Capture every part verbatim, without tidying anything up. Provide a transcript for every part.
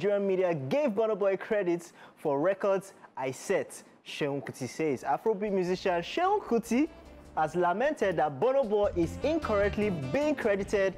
Nigerian media gave Burna Boy credits for records I set, Seun Kuti says. Afrobeat musician Seun Kuti has lamented that Burna Boy is incorrectly being credited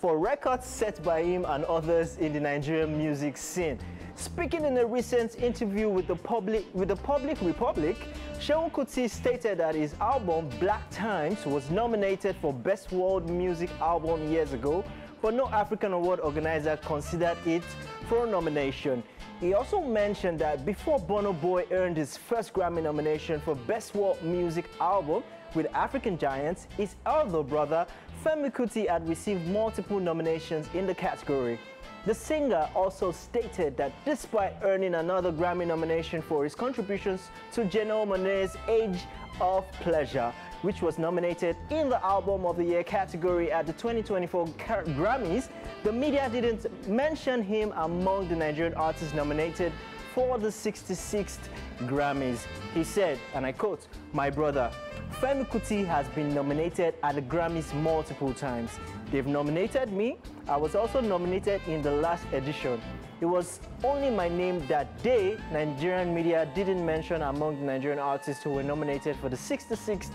for records set by him and others in the Nigerian music scene. Speaking in a recent interview with the public with the Public Republic, Seun Kuti stated that his album Black Times was nominated for Best World Music Album years ago, but no African award organizer considered it for a nomination. He also mentioned that before Burna Boy earned his first Grammy nomination for Best World Music Album with African Giants, his elder brother Femi Kuti had received multiple nominations in the category. The singer also stated that despite earning another Grammy nomination for his contributions to Janelle Monáe's Age of Pleasure, which was nominated in the Album of the Year category at the twenty twenty-four Grammys, the media didn't mention him among the Nigerian artists nominated for the sixty-sixth Grammys. He said, and I quote, "My brother, Femi Kuti has been nominated at the Grammys multiple times. They've nominated me. I was also nominated in the last edition. It was only my name that day Nigerian media didn't mention among the Nigerian artists who were nominated for the sixty-sixth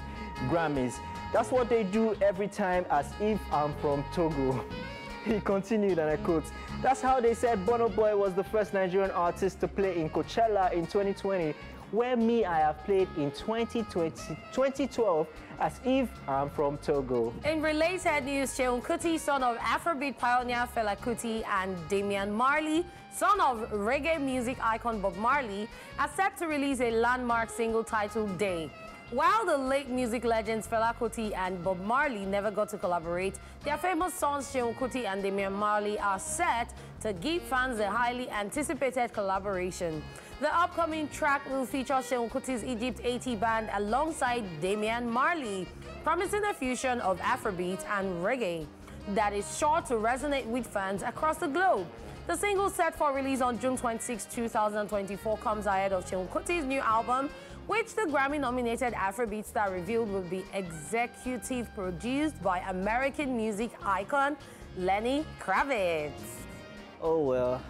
Grammys. That's what they do every time, as if I'm from Togo." He continued, and I quote, "That's how they said Burna Boy was the first Nigerian artist to play in Coachella in twenty twenty. Where me, I have played in twenty twelve, as if I'm from Togo." In related news, Seun Kuti, son of Afrobeat pioneer Fela Kuti and Damian Marley, son of reggae music icon Bob Marley, are set to release a landmark single titled Day. While the late music legends Fela Kuti and Bob Marley never got to collaborate, their famous sons Seun Kuti and Damian Marley are set to give fans a highly anticipated collaboration. The upcoming track will feature Seun Kuti's Egypt eighty band alongside Damian Marley, promising a fusion of Afrobeat and reggae that is sure to resonate with fans across the globe. The single, set for release on June twenty-sixth two thousand twenty-four, comes ahead of Seun Kuti's new album, which the Grammy-nominated Afrobeat star revealed will be executive produced by American music icon Lenny Kravitz. Oh, well.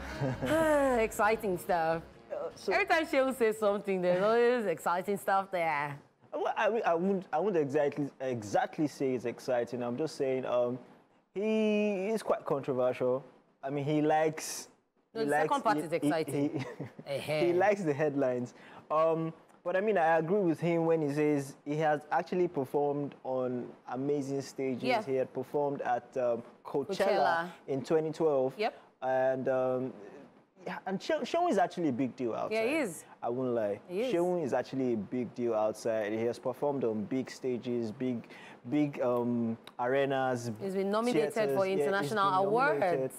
Exciting stuff. Uh, so Every time Seun says something, there's always exciting stuff there. Well, I, I, wouldn't, I wouldn't exactly exactly say it's exciting. I'm just saying um, he is quite controversial. I mean, he likes... No, he the likes, second part he, is exciting. He, he, he likes the headlines. Um, But I mean, I agree with him when he says he has actually performed on amazing stages. Yeah. He had performed at um, Coachella, Coachella in twenty twelve. Yep. And um, and Seun is actually a big deal outside. Yeah, he is. I won't lie. Seun is. is actually a big deal outside. He has performed on big stages, big big um, arenas. He's been nominated theaters. for international yeah, awards. Nominated.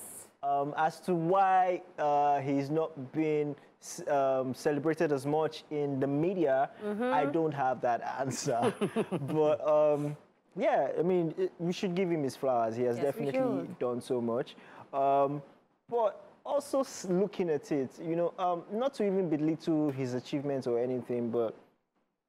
Um, as to why uh, he's not been um, celebrated as much in the media, mm-hmm. I don't have that answer. But um, yeah, I mean, it, we should give him his flowers. He has yes, definitely done so much. Um, but also looking at it, you know, um, not to even belittle his achievements or anything, but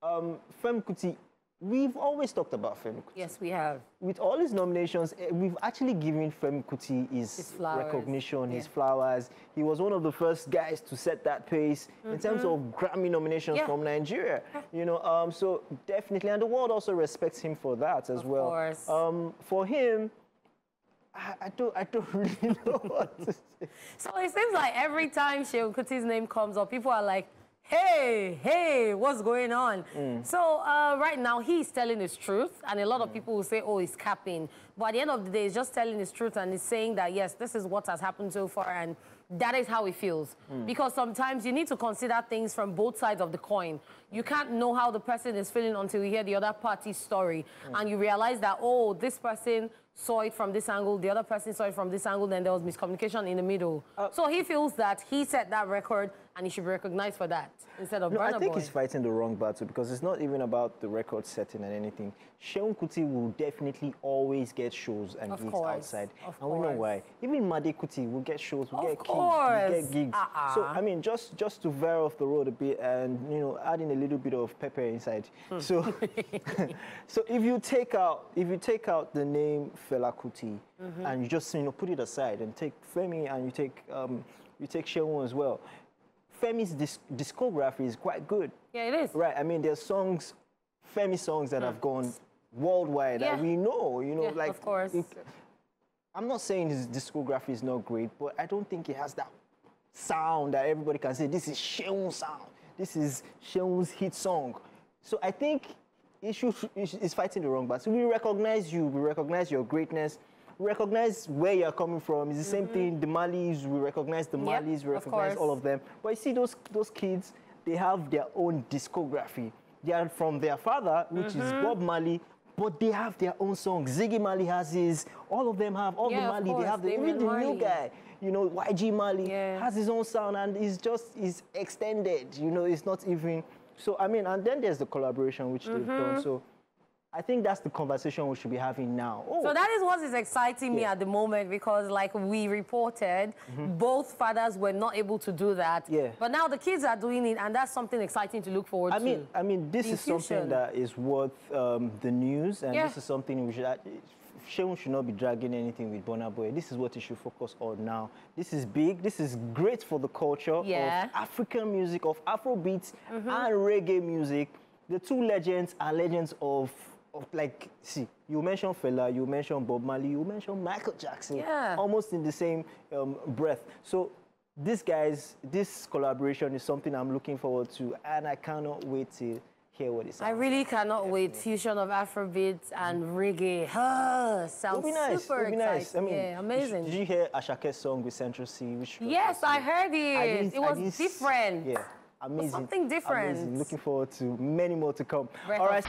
um, Femi Kuti, we've always talked about Femi Kuti. Yes, we have. With all his nominations, we've actually given Femi Kuti his, his recognition, yeah. his flowers. He was one of the first guys to set that pace mm-hmm. in terms of Grammy nominations yeah. from Nigeria. You know, um, so definitely, and the world also respects him for that as of well. Of course. Um, for him, I, I don't, I don't really know what to say. So it seems like every time Seun Kuti's name comes up, people are like, hey, hey, what's going on? Mm. So uh, right now, he's telling his truth, and a lot of mm. people will say, oh, he's capping. But at the end of the day, he's just telling his truth, and he's saying that, yes, this is what has happened so far, and that is how he feels. Mm. Because sometimes you need to consider things from both sides of the coin. You can't know how the person is feeling until you hear the other party's story, mm. and you realize that, oh, this person saw it from this angle, the other person saw it from this angle, then there was miscommunication in the middle. Uh, so he feels that he set that record, and he should be recognized for that instead of no, Burna Boy. I think he's fighting the wrong battle, because it's not even about the record setting and anything. Seun Kuti will definitely always get shows and of gigs course, outside. Of and course. we know why. Even Made Kuti will get shows, will get, gigs, will get gigs. Uh-uh. So, I mean, just, just to veer off the road a bit and, you know, adding a little bit of pepper inside. Hmm. So, so if you take out, if you take out the name Fela Kuti mm-hmm. and you just, you know, put it aside and take Femi and you take... Um, you take Seun as well. Femi's disc discography is quite good. Yeah, it is. Right, I mean, there's songs, Femi songs that mm. have gone worldwide yeah. that we know, you know, yeah, like... of course. It, I'm not saying his discography is not great, but I don't think he has that sound that everybody can say, this is Seun's sound, this is Seun's hit song. So I think issue is fighting the wrong battle. We recognize you, we recognize your greatness, recognize where you're coming from. It's the mm-hmm. same thing, the Marleys, we recognize the Marleys, yep, we recognize all of them. But you see those, those kids, they have their own discography. They are from their father, which mm-hmm. is Bob Marley, but they have their own songs. Ziggy Marley has his, all of them have, all yeah, the Marley, course, they have, the, even the Marley. New guy, you know, Y G Marley yeah. has his own sound and it's just, it's extended, you know, it's not even, so I mean, and then there's the collaboration which mm-hmm. they've done, so I think that's the conversation we should be having now. Oh. So that is what is exciting yeah. me at the moment because, like we reported, mm-hmm. both fathers were not able to do that. Yeah. But now the kids are doing it, and that's something exciting to look forward I to. Mean, I mean, this the is future. Something that is worth um, the news, and yeah. this is something we should... Seun should not be dragging anything with Burna Boy. This is what you should focus on now. This is big. This is great for the culture yeah. of African music, of Afrobeats mm-hmm. and reggae music. The two legends are legends of... Like, see, you mentioned Fela, you mentioned Bob Marley, you mentioned Michael Jackson, yeah. almost in the same um, breath. So these guys, this collaboration is something I'm looking forward to, and I cannot wait to hear what it's. I really cannot Definitely. wait. Fusion of Afrobeats and reggae. Oh, sounds be nice. super be nice. exciting. I mean, yeah, amazing. Did you hear Ashake's song with Central C? Which yes, I heard it. It was different. Yeah, amazing. Something different. Amazing. Looking forward to many more to come. Very All right.